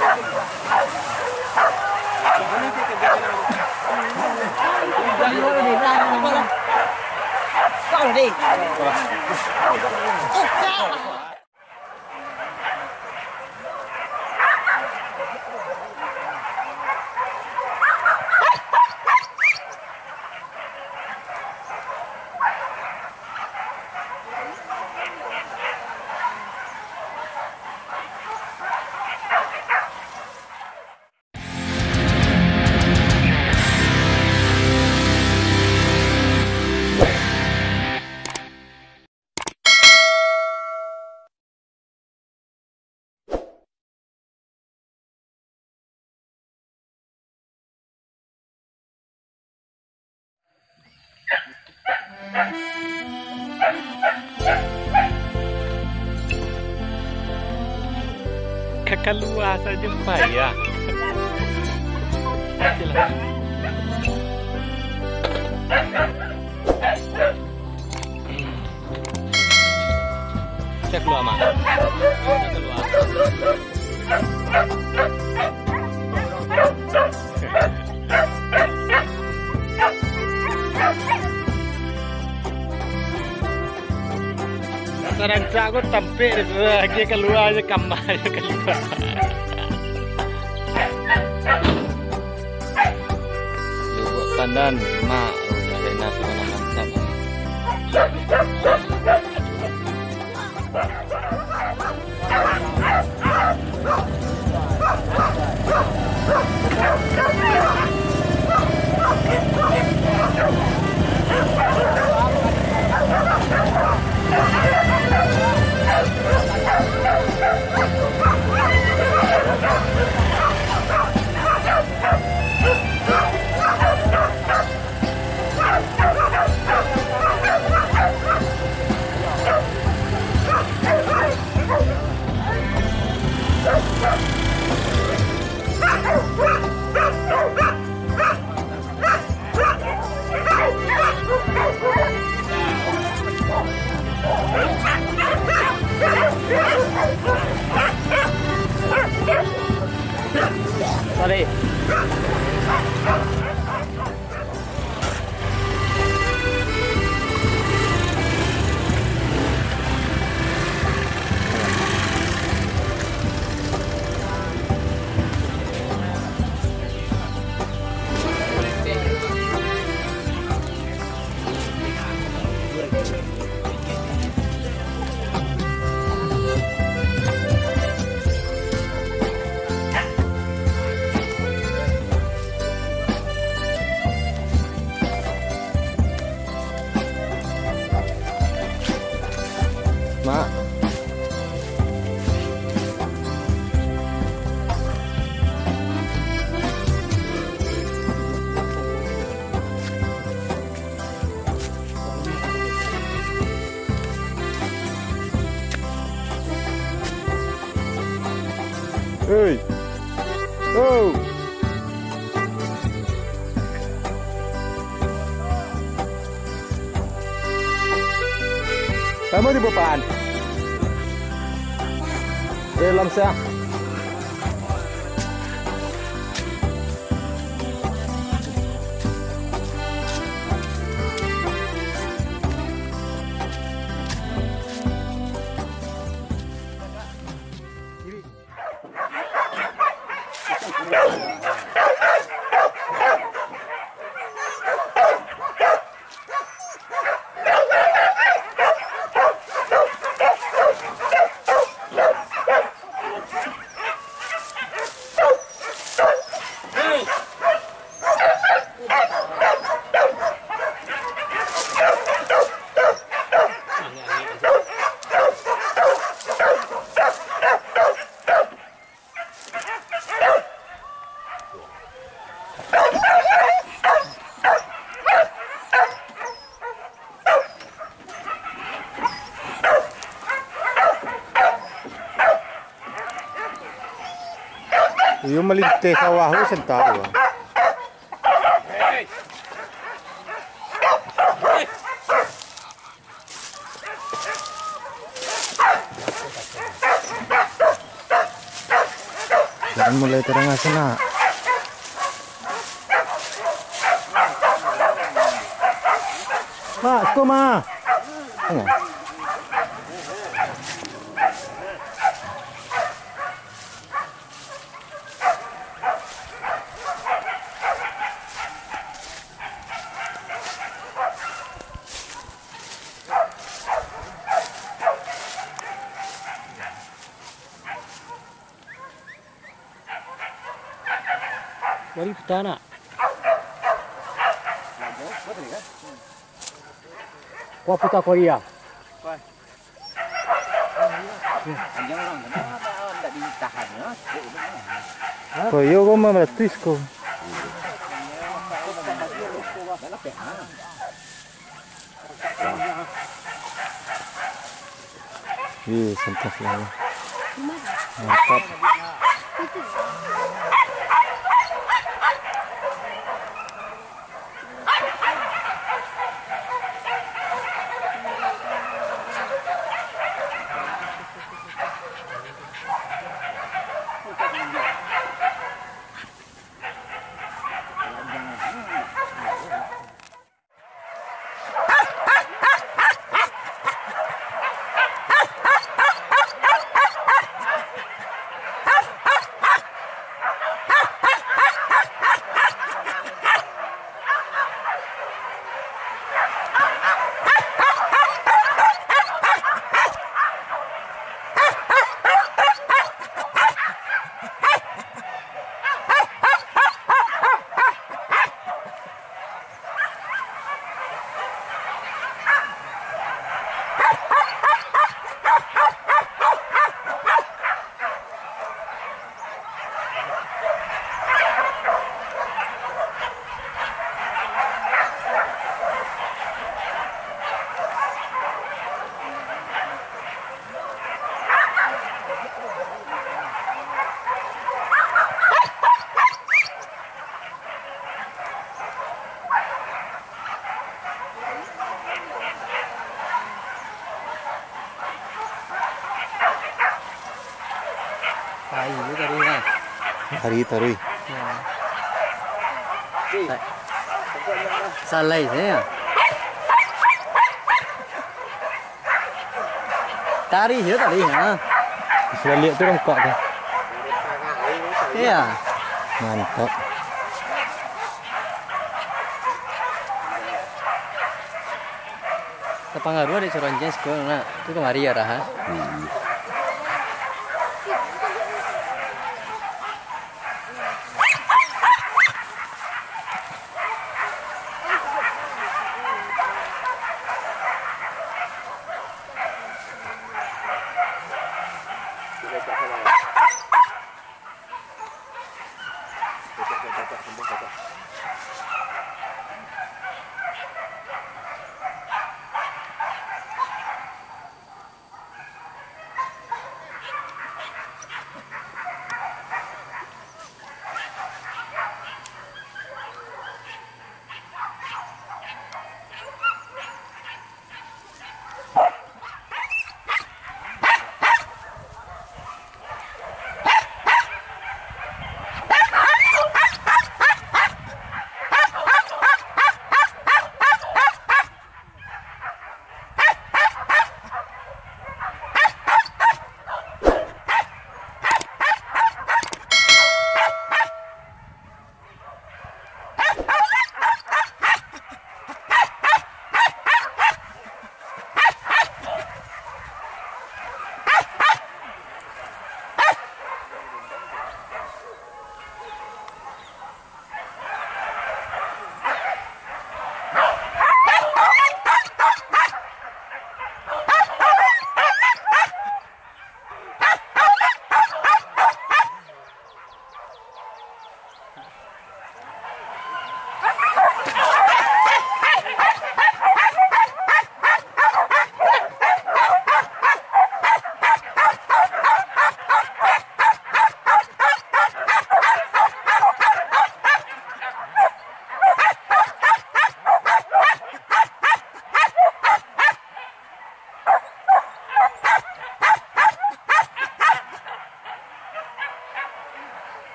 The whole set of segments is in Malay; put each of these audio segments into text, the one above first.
够了。 Kekaluasa jumpa ya. Cek lu ama. Sarang aku tampil dia keluar aja kamar keluar. Lupa tandan mak udah ada nasi warna mantap. Hey! Oh! Kamu di beban. Dalam sah. Yung maliit na kawaho, isang tao ah. Dan mulai terang asana. Ma, suko ma. Ano? Dari petana. Kuah putar Korea. Koyo ko mamatis ko. Iya, santai lah. Mantap. Hari-hari. Salai saya. Tari ya tadi ya. Sudah lihat tu rongkok tu. Iya. Mantap. Terpengaruh ada ceronjeng sekolah nak. Itu kemari ya Raha.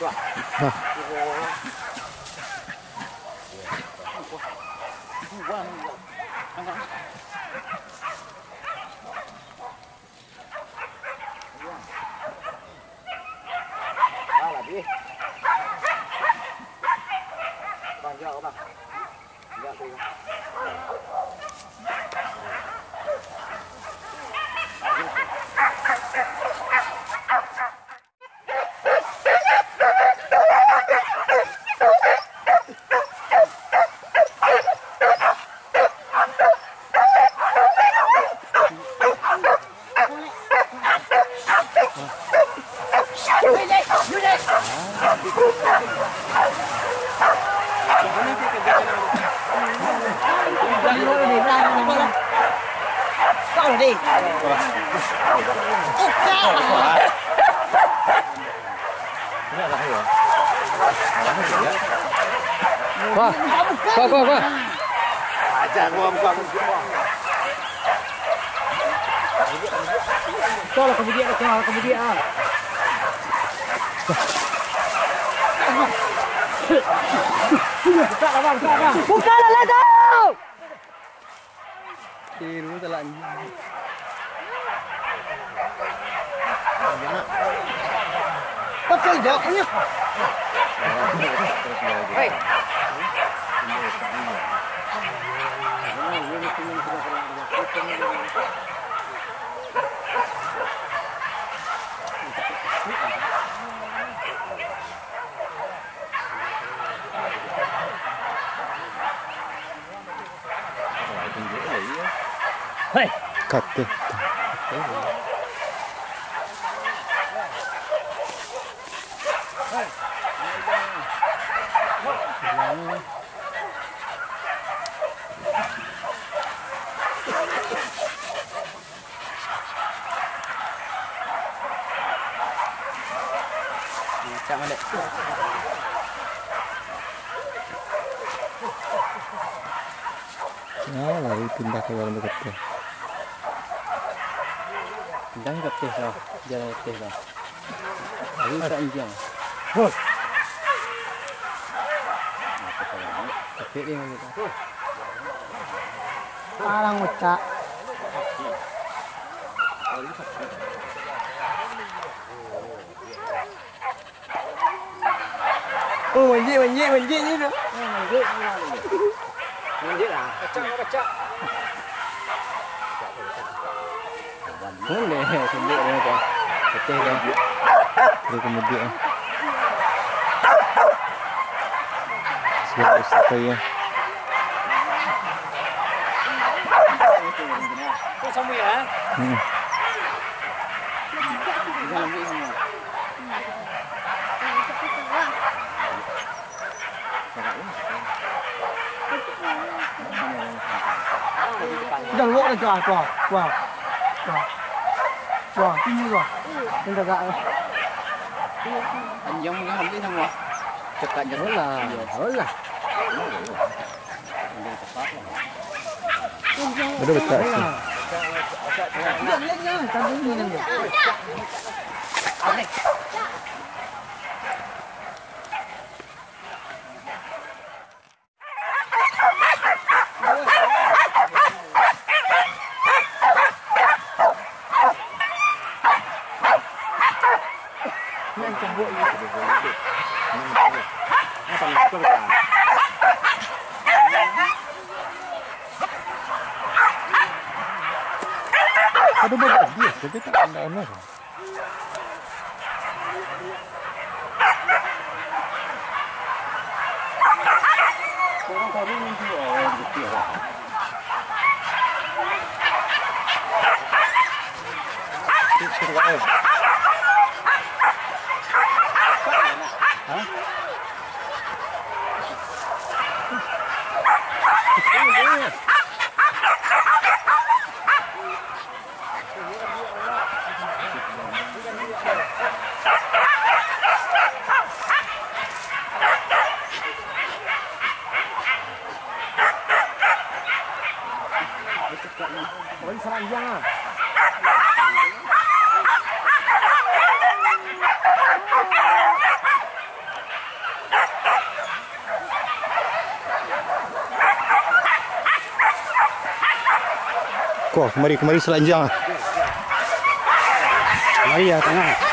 转。完了，别。放下吧，你俩睡吧。 買ってったLari pindah ke dalam dekat teh. Pindah ke teh lah, jalan ke teh lah. Lalu tak injang. Hoi. Tapi dia macam tu. Alang macam. Oh, menjadi ni tu. Menjadi lah. Kacak. Boleh, sembik dia macam. Betul kan? Dia kemudian. Siap istri ya. Kau sambung ya? Dah lok dah jual, jual, tinggi jual, tinggal gak. Anjung ni hampir semua. Cepat jauh lah, jauh lah. Ada betul. Jangan, tadi ni nanti. Hãy subscribe cho kênh Ghiền Mì Gõ Để không bỏ lỡ Kok, kemari selanjang. Kemari ya, tengah.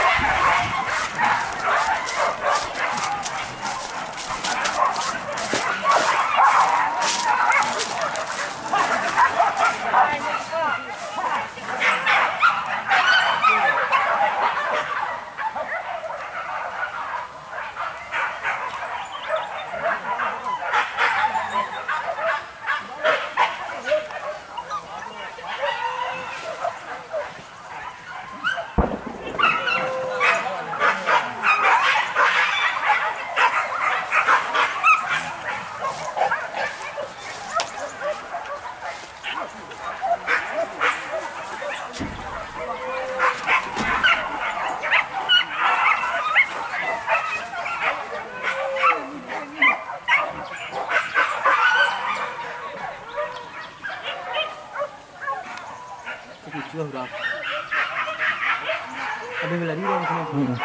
Ada yang lari dari sini.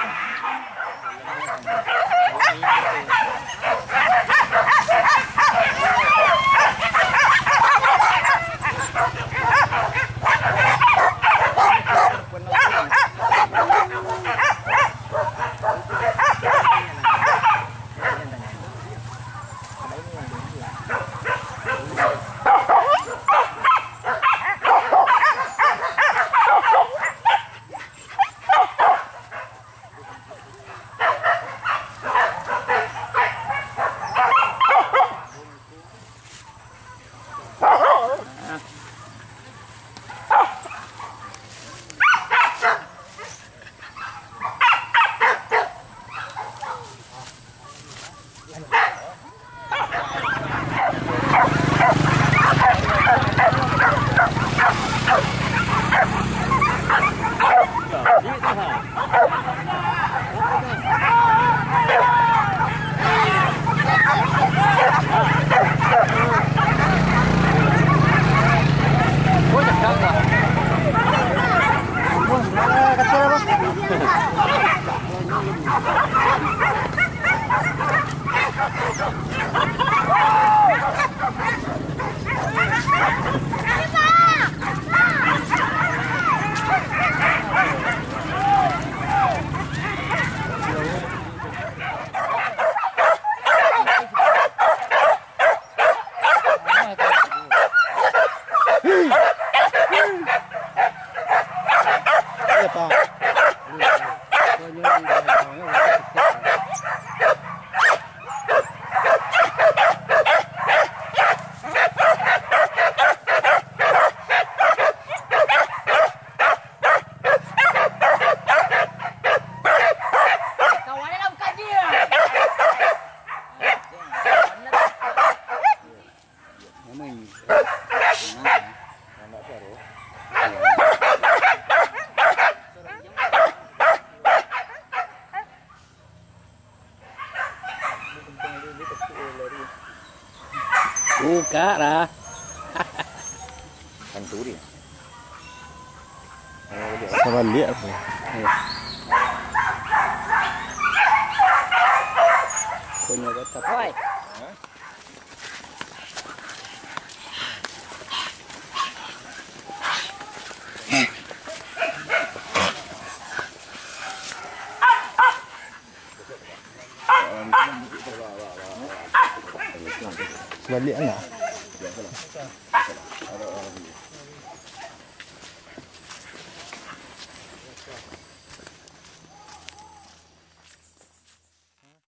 Buka lah. Kanturi. Sabar lihat aku. Kau nak kata apa? Sebalik anak.